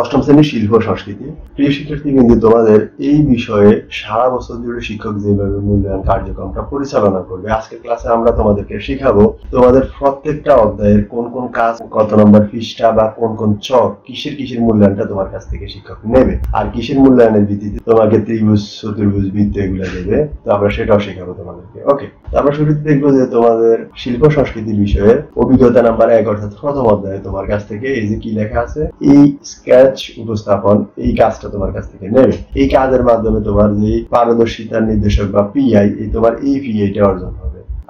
অষ্টম শ্রেণীর শিল্প সংস্কৃতি। প্রিয় শিক্ষার্থীবৃন্দ, তোমাদের এই বিষয়ে সারা বছর ধরে শিক্ষক যেভাবে মূল্যায়ন কার্যক্রমটা পরিচালনা করবে, আজকের ক্লাসে আমরা তোমাদেরকে শেখাবো তোমাদের প্রত্যেকটা অধ্যায়ের কোন কোন কাজ, কত নম্বর পৃষ্ঠা বা কোন কোন চক, কিসের কিসের মূল্যায়নটা তোমার কাছ থেকে শিক্ষক নেবে, আর কিসের মূল্যায়নের ভিত্তিতে তোমাকে ত্রিভুজ, চতুর্ভুজ, বৃত্ত এগুলো দেবে। তো আমরা সেটাও শেখাবো তোমাদেরকে। ওকে, আমরা শুরুতে দেখবো যে তোমাদের শিল্প সংস্কৃতি বিষয়ে অভিজ্ঞতা নাম্বার 1 অর্থাৎ প্রথম অধ্যায়ে তোমার কাছ থেকে এই যে কি লেখা আছে, এই স্কেচ উপস্থাপন, এই কাজটা তোমার কাছ থেকে নেবে। এই কাজের মাধ্যমে তোমার যে পারদর্শিতার নির্দেশক বা পিআই, এই তোমার এই পিআইটা অর্জন হবে।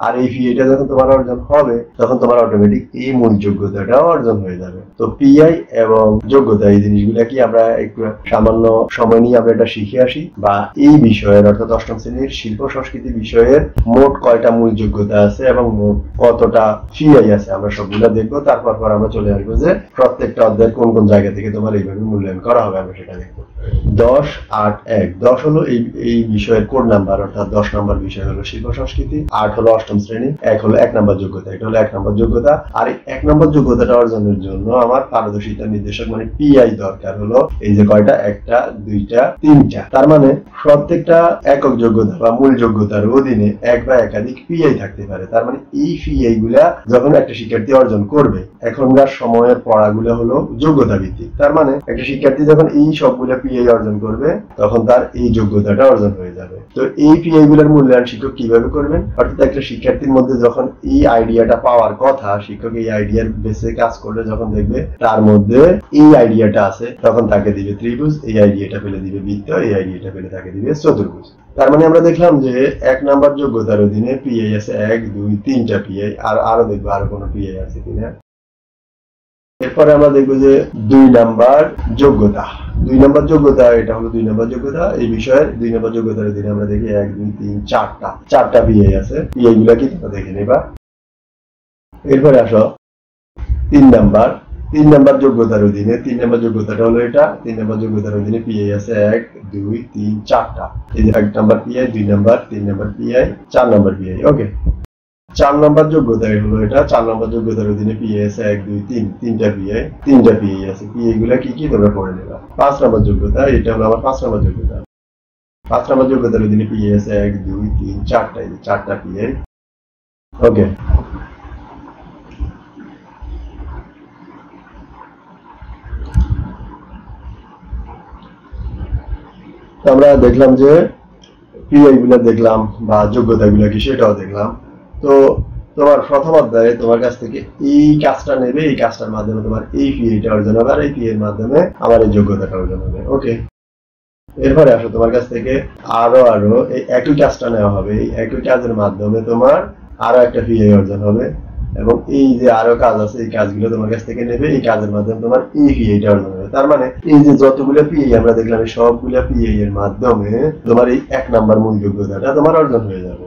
আর এই পিআইটা যখন তোমার অর্জন হবে তখন তোমার অটোমেটিক এই মূল যোগ্যতাটাও অর্জন হয়ে যাবে। তো পিআই এবং যোগ্যতা এই জিনিসগুলো কি আমরা একটু সামান্য সময় নিয়ে আমরা এটা শিখে আসি, বা এই বিষয়ের অর্থাৎ অষ্টম শ্রেণীর শিল্প সংস্কৃতি বিষয়ের মোট কয়টা মূল যোগ্যতা আছে এবং মোট কতটা পিআই আছে আমরা সবগুলা দেখবো। তারপর পর আমরা চলে আসবো যে প্রত্যেকটা অধ্যায়ের কোন কোন জায়গা থেকে তোমার এইভাবে মূল্যায়ন করা হবে, আমরা সেটা দেখবো। 10 8 1 10 হলো এই বিষয়ের কোড নাম্বার, অর্থাৎ 10 নম্বর বিষয় হলো শিল্প সংস্কৃতি, 8 হলো অষ্টম শ্রেণী, 1 হলো 1 নম্বর যোগ্যতা। এটা হলো 1 নম্বর যোগ্যতা। আর 1 নম্বর যোগ্যতাটা অর্জনের জন্য আমার পারদর্শিতা নির্দেশক মানে পিআই দরকার হলো এই যে কয়টা, 1 2 3 4। তার মানে প্রত্যেকটা একক যোগ্যতা বা মূল যোগ্যতার অধীনে এক বা একাধিক পিআই থাকতে পারে। তার মানে এই পিআই গুলা যখন একটা শিক্ষার্থী অর্জন করবে, এখনকার সময়ের পড়াগুলো হলো যোগ্যতা ভিত্তিক। তার মানে একটা শিক্ষার্থী যখন এই সবগুলা পিআই অর্জন করবে তখন তার এই যোগ্যতাটা অর্জন হয়ে যাবে। তো এই পিআই গুলোর মূল্যায়ন শিক্ষক কিভাবে করবেন, অর্থাৎ একটা শিক্ষার্থীর মধ্যে যখন এই আইডিয়াটা পাওয়ার কথা, শিক্ষক এই আইডিয়ার বেসে কাজ করলে যখন দেখবে তার মধ্যে এই আইডিয়াটা আছে, তখন তাকে দিবে ত্রিভুজ, এই আইডিয়াটা ফেলে দিবে বৃত্ত, এই আইডিয়াটা ফেলে তাকে দিবে চতুর্ভুজ। তার মানে আমরা দেখলাম যে 1 নাম্বার যোগ্যতার অধীনে পিআই আছে 1 2 3টা পিআই। আর আরো দেখবো আরো কোনো পিআই আছে কিনা। এরপরে আমরা দেখবো যে 2 নাম্বার যোগ্যতা। 2 নাম্বার যোগ্যতা এটা হলো 2 নাম্বার যোগ্যতা। এই বিষয়ের 2 নাম্বার যোগ্যতার দিনে আমরা দেখি 1 2 3 4টা পিআই আছে। পিআই গুলা কি তোমরা দেখে নেবা। এরপরে আসো 3 নাম্বার যোগ্যতার অধীনে। 3 নাম্বার যোগ্যতাটা হলো এটা। 3 নাম্বার যোগ্যতার অধীনে পিআই আছে 1 2 3 4টা। এই যে 1 number PI, 2 number, 3 number PI, 4 number PI. Okay, 4 number যোগ্যতা হলো এটা। 4 নম্বর যোগ্যতার অধীনে পিআই আছে 1 2 3 3টা পিআই, 3টা পিআই আছে। পিআই গুলা কি কি তোমরা পড়ে নেবা। 5 নম্বর যোগ্যতা, এটা হলো আমার 5 নম্বর যোগ্যতা। 5 নম্বর যোগ্যতার অধীনে পিআই আছে 1 2 3 4টা, এই 4টা পিআই। ওকে, আমরা দেখলাম যে পিআই গুলা দেখলাম বা যোগ্যতা গুলা কি সেটাও দেখলাম। তো তোমার প্রথম অধ্যায়ে তোমার কাছ থেকে এই কাজটা নেবে, এই কাজটার মাধ্যমে তোমার এই পিআইটা অর্জন হবে, আর এই পিআইয়ের মাধ্যমে আমার এই যোগ্যতাটা অর্জন হবে। ওকে, এরপরে আসো তোমার কাছ থেকে আরো এই একই কাজটা নেওয়া হবে। এই একই কাজের মাধ্যমে তোমার আরো একটা পিআই অর্জন হবে, এবং এই যে আরো কাজ আছে এই কাজগুলো তোমার কাছ থেকে নেবে, এই কাজের মাধ্যমে তোমার এই পিআইটা অর্জন হবে। তার মানে এই যে যতগুলো পিআই আমরা দেখলাম, এই সবগুলো পিআই এর মাধ্যমে তোমার এই 1 নাম্বার মূল যোগ্যতাটা তোমার অর্জন হয়ে যাবে।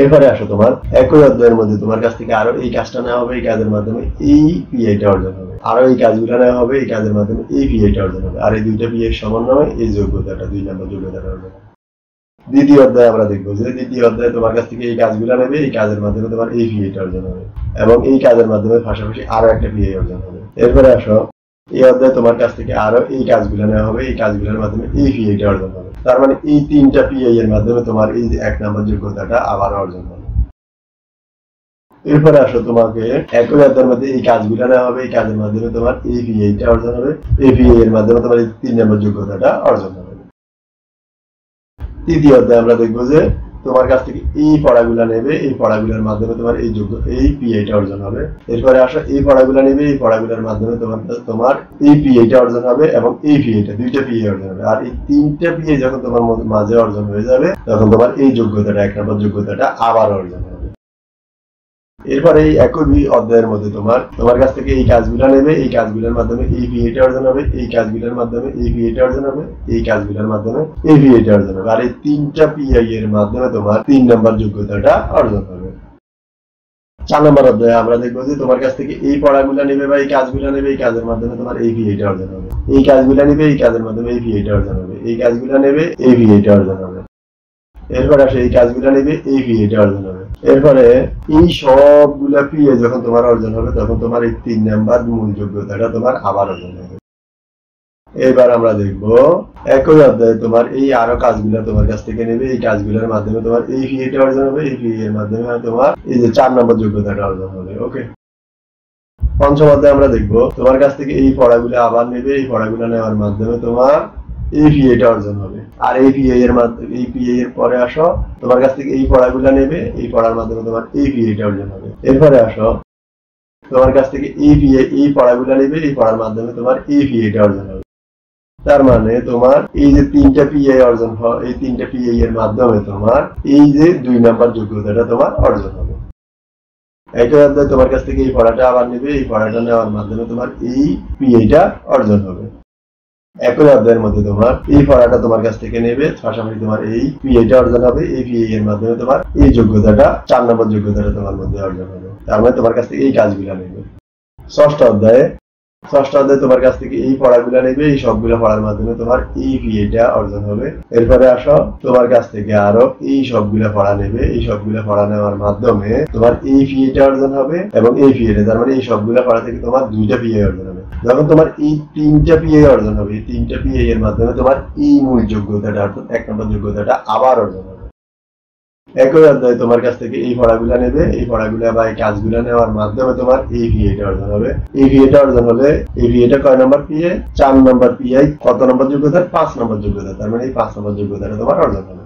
এরপরে আসো তোমার একই অধ্যায়ের মধ্যে তোমার কাছ থেকে আরো এই কাজটা নেওয়া হবে, এই কাজের মাধ্যমে এই পিআইটা অর্জন হবে। আরো এই কাজগুলো নেওয়া হবে, এই কাজের মাধ্যমে এই পিআইটা অর্জন হবে। আর এই 2টা পিআই সমন্বয়ে এই যোগ্যতাটা, 2 নম্বর যোগ্যতাটা অর্জন হবে। দ্বিতীয় অধ্যায়ে আমরা দেখবো যে দ্বিতীয় অধ্যায়ে তোমার কাছ থেকে এই কাজগুলো নেবে, এই কাজের মাধ্যমে তোমার এই পিআইটা অর্জন হবে, এবং এই কাজের মাধ্যমে পাশাপাশি আরো একটা পিআই অর্জন হবে। এরপরে আসো এই অধ্যায়ে তোমার কাছ থেকে আরো এই কাজগুলো নেওয়া হবে, এই কাজগুলোর মাধ্যমে এই পিআইটা অর্জন হবে। তার মানে এই 3টা পিআই এর মাধ্যমে তোমার এই 1 নাম্বার যোগ্যতাটা আবার অর্জন হবে। এরপরে আসো তোমাকে একই অধ্যায়ের মধ্যে এই কাজগুলো নেওয়া হবে, এই কাজের মাধ্যমে তোমার এই পিআইটা অর্জন হবে, এই পিআই এর মাধ্যমে তোমার এই 3 নাম্বার যোগ্যতাটা অর্জন হবে। তৃতীয় অধ্যায়ে আমরা দেখবো যে তোমার কাছ থেকে এই পড়াগুলা নেবে, এই পড়াগুলোর মাধ্যমে তোমার এই পিআইটা অর্জন হবে। এরপরে আসো এই পড়াগুলা নেবে, এই পড়াগুলোর মাধ্যমে তোমার এই পিআইটা অর্জন হবে, এবং এই পিআইটা, 2টা পিআই অর্জন হবে। আর এই 3টা পিআই যখন তোমার মাঝে অর্জন হয়ে যাবে তখন তোমার এই যোগ্যতাটা, 1 নম্বর যোগ্যতাটা আবার অর্জন হবে। এরপরে এই একই অধ্যায়ের মধ্যে তোমার কাছ থেকে এই কাজগুলা নেবে, এই কাজগুলোর মাধ্যমে এই পিআইটা অর্জন হবে, এই কাজগুলোর মাধ্যমে এই পিআইটা অর্জন হবে, এই কাজগুলোর মাধ্যমে এই পিআইটা অর্জন হবে। আর এই 3টা পিআই এর মাধ্যমে তোমার 3 নাম্বার যোগ্যতাটা অর্জন হবে। 4 নম্বর অধ্যায়ে আমরা দেখবো যে তোমার কাছ থেকে এই পড়াগুলা নেবে বা এই কাজগুলা নেবে, এই কাজের মাধ্যমে তোমার এই পিআইটা অর্জন হবে। এই কাজগুলা নেবে, এই কাজের মাধ্যমে এই পিআইটা অর্জন হবে। এই কাজগুলা নেবে, এই পিআইটা অর্জন হবে। এরপর আসে এই কাজগুলা নেবে, এই পিআইটা অর্জন হবে। এরপরে এই সবগুলা পেয়ে যখন তোমার অর্জন হবে তখন তোমার এই 3 নাম্বার মূল যোগ্যতাটা তোমার আবার অর্জন হবে। এবার আমরা দেখব একই অধ্যায়ে তোমার এই আরো কাজগুলো তোমার কাছ থেকে নেবে, এই কাজগুলোর মাধ্যমে তোমার এই ফিটা অর্জন হবে, এই ফি এর মাধ্যমে তোমার এই যে 4 নম্বর যোগ্যতাটা অর্জন হবে। ওকে, 5ম অধ্যায়ে আমরা দেখব তোমার কাছ থেকে এই পড়াগুলো আবার নেবে, এই পড়াগুলো নেওয়ার মাধ্যমে তোমার এই ফিটা অর্জন হবে। আর এই ফি এর মাধ্যমে এই পি এর পরে আসো, তোমার কাছ থেকে এই পড়াগুলো নেবে, এই পড়ার মাধ্যমে তোমার এই ফিটা অর্জন হবে। এরপরে আসো তোমার কাছ থেকে এই ফি এই পড়াগুলো নেবে, এই পড়ার মাধ্যমে তোমার এই ফিটা অর্জন হবে। তার মানে তোমার এই যে 3টা পিএ অর্জন হয়, এই 3টা পিএ এর মাধ্যমে তোমার এই যে 2 নাম্বার যোগ্যতাটা তোমার অর্জন হবে। এটা অধ্যায় তোমার কাছ থেকে এই পড়াটা আবার নেবে, এই পড়াটা নেওয়ার মাধ্যমে তোমার এই পিএটা অর্জন হবে। একই অধ্যায়ের মধ্যে তোমার এই পড়াটা তোমার কাছ থেকে নেবে, পাশাপাশি তোমার এই পিএটা অর্জন হবে, এই পিএ এর মাধ্যমে তোমার এই যোগ্যতাটা 4 নম্বর যোগ্যতাটা তোমার মধ্যে অর্জন হবে। তার মানে তোমার কাছ থেকে এই কাজগুলো নেবে। 6ম অধ্যায়ে তোমার কাছ থেকে এই পড়াগুলো নেবে, এই সবগুলো পড়ার মাধ্যমে তোমার এই ভিএটা অর্জন হবে। এরপরে আসো তোমার কাছ থেকে আরো এই সবগুলো পড়া নেবে, এই সবগুলো পড়া নেওয়ার মাধ্যমে তোমার এই ভিএটা অর্জন হবে এবং এই ভিএটা, তার মানে এই সবগুলো পড়া থেকে তোমার 2টা পিএ অর্জন হবে। যখন তোমার এই 3টা পিএ অর্জন হবে, এই 3টা পিএ এর মাধ্যমে তোমার এই মূল যোগ্যতাটা অর্থাৎ 1 নম্বর যোগ্যতাটা আবার অর্জন হবে। একই অধ্যায় তোমার কাছ থেকে এই পড়াগুলো নেবে, এই পড়াগুলো বা এই কাজগুলো নেওয়ার মাধ্যমে তোমার এই ভিএটা অর্জন হবে। এই ভিএটা অর্জন হলে এই ভিএটা কয় নম্বর পিএ? 4 নম্বর পিআই। কত নম্বর যোগ্যতা? 5 নম্বর যোগ্যতা। তার মানে এই 5 নম্বর যোগ্যতাটা তোমার অর্জন হবে।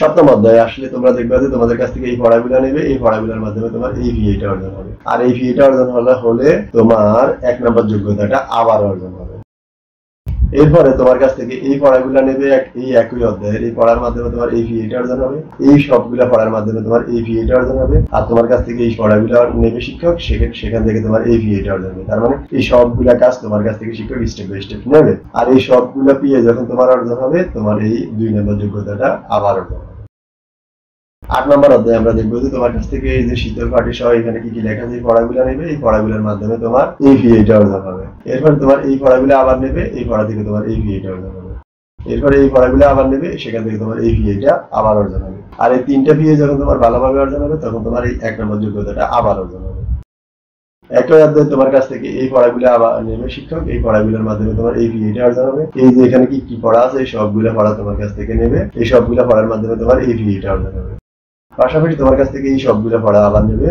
7ম অধ্যায়ে আসলে তোমরা দেখবে যে তোমাদের কাছ থেকে এই পড়াগুলো নেবে, এই পড়াগুলোর মাধ্যমে তোমার এই ভিএটা অর্জন হবে। আর এই ভিএটা অর্জন হলে তোমার 1 নম্বর যোগ্যতাটা আবার অর্জন হবে। এরপরে তোমার কাছ থেকে এই পড়াগুলো নেবে, এই একই অধ্যায়ের এই পড়ার মাধ্যমে তোমার এই ভিএটা অর্জন হবে, এই সবগুলা পড়ার মাধ্যমে তোমার এই ভিএটা অর্জন হবে। আর তোমার কাছ থেকে এই পড়াগুলো নেবে শিক্ষক, সেখান থেকে তোমার এই ভিএটা অর্জন হবে। তার মানে এই সবগুলা কাজ তোমার কাছ থেকে শিক্ষক স্টেপ বাই স্টেপ নেবে। আর এই সবগুলা পিএ যখন তোমার অর্জন হবে, তোমার এই 2 নম্বর যোগ্যতাটা আবার অর্জন হবে। 8 নম্বর অধ্যায়ে আমরা দেখবো যে তোমার কাছ থেকে এই যে শীতল পাটি সহ এখানে কি কি লেখা আছে এই পড়াগুলো নেবে, এই পড়াগুলোর মাধ্যমে তোমার এই ভিএটা অর্জন হবে। এরপরে তোমার এই পড়াগুলো আবার নেবে, এই পড়া থেকে তোমার এই ভিএটা অর্জন হবে। এরপরে এই পড়াগুলো আবার নেবে, সেখান থেকে তোমার এই ভিএটা আবার অর্জন হবে। আর এই 3টা ভিএ যখন তোমার ভালোভাবে অর্জন হবে, তখন তোমার এই 1 নম্বর যোগ্যতাটা আবার অর্জন হবে। একই অধ্যায় তোমার কাছ থেকে এই পড়াগুলো আবার নেবে শিক্ষক, এই পড়াগুলোর মাধ্যমে তোমার এই ভিএটা অর্জন হবে। এই যে এখানে কি কি পড়া আছে এই সবগুলো পড়া তোমার কাছ থেকে নেবে, এই সবগুলো পড়ার মাধ্যমে তোমার এই ভিএটা অর্জন হবে। পাশাপাশি তোমার কাছ থেকে এই সবগুলো পড়া আবার নেবে,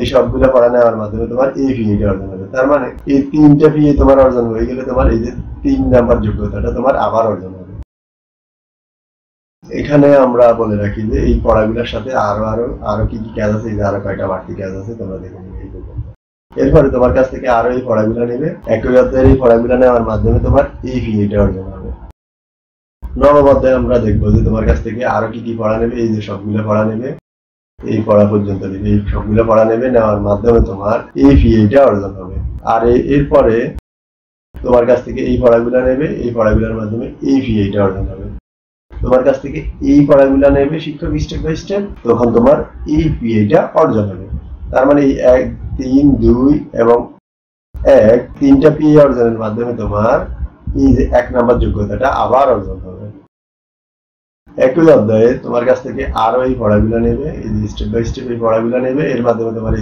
এই সবগুলো পড়া নেওয়ার মাধ্যমে তোমার এই ভিএটা অর্জন হবে। তার মানে এই 3টা ভিএ তোমার অর্জন হয়ে গেলে তোমার এই যে 3 নম্বর যোগ্যতাটা তোমার আবার অর্জন হবে। এখানে আমরা বলে রাখি যে এই পড়াগুলোর সাথে আরো আরো আরো কি কি কাজ আছে, এই যে আরো কয়টা বাড়তি কাজ আছে তোমরা দেখে নিবে। এরপরে তোমার কাছ থেকে আরো এই পড়াগুলো নেবে, একই অধ্যায়ের এই পড়াগুলো নেওয়ার মাধ্যমে তোমার এই ভিএটা অর্জন হবে। 9ম অধ্যায়ে আমরা দেখবো যে তোমার কাছ থেকে আরো কি কি পড়া নেবে, এই যে সবগুলো পড়া নেবে, এই পড়া পর্যন্ত নেবে, এই সবগুলো পড়া নেবে, নেওয়ার মাধ্যমে তোমার এই ভিএটা অর্জন হবে। আর এরপরে তোমার কাছ থেকে এই পড়াগুলো নেবে, এই পড়াগুলোর মাধ্যমে এই ভিএটা অর্জন হবে। তোমার কাছ থেকে এই পড়াগুলো নেবে শিক্ষক স্টেপ বাই স্টেপ, তখন তোমার এই ভিএটা অর্জন হবে। তার মানে এই 1, 3, 2 এবং 1 3টা ভিএ অর্জনের মাধ্যমে তোমার এই যে 1 নম্বর যোগ্যতাটা আবার অর্জন হবে। একই অধ্যায়ে তোমার কাছ থেকে আরো এই পড়াগুলো নেবে, এই যে স্টেপ বাই স্টেপ এই পড়াগুলো নেবে, এর মাধ্যমে তোমার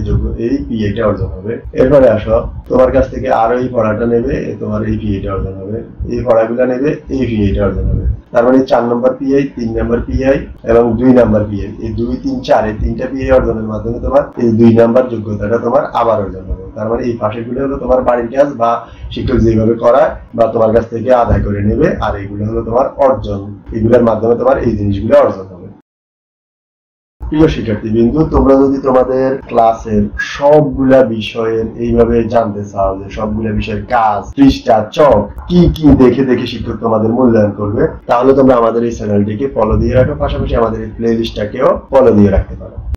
এই পিএটা অর্জন হবে। এরপরে আসো তোমার কাছ থেকে আরো এই পড়াটা নেবে, তোমার এই পিএটা অর্জন হবে। এই পড়াগুলো নেবে, এই পিএটা অর্জন হবে। তার মানে 4 নম্বর পিআই, 3 নম্বর পিআই এবং 2 নম্বর পিআই, এই 2, 3, 4 এই 3টা পিএ অর্জনের মাধ্যমে তোমার এই 2 নম্বর যোগ্যতাটা তোমার আবার অর্জন হবে। তার মানে এই পাশের গুলো হলো তোমার বাড়ির কাজ বা শিক্ষক যেভাবে করায় বা তোমার কাছ থেকে আদায় করে নেবে, আর এগুলো হলো তোমার অর্জন, এগুলোর মাধ্যমে তোমার এই জিনিসগুলো অর্জন হবে। প্রিয় শিক্ষার্থীবৃন্দ, তোমরা যদি তোমাদের ক্লাসের সবগুলা বিষয়ের এইভাবে জানতে চাও যে সবগুলা বিষয়ের কাজ, পৃষ্ঠা, চক কি কি দেখে দেখে শিক্ষক তোমাদের মূল্যায়ন করবে, তাহলে তোমরা আমাদের এই চ্যানেলটিকে ফলো দিয়ে রাখো, পাশাপাশি আমাদের এই প্লে লিস্টটাকেও ফলো দিয়ে রাখতে পারো।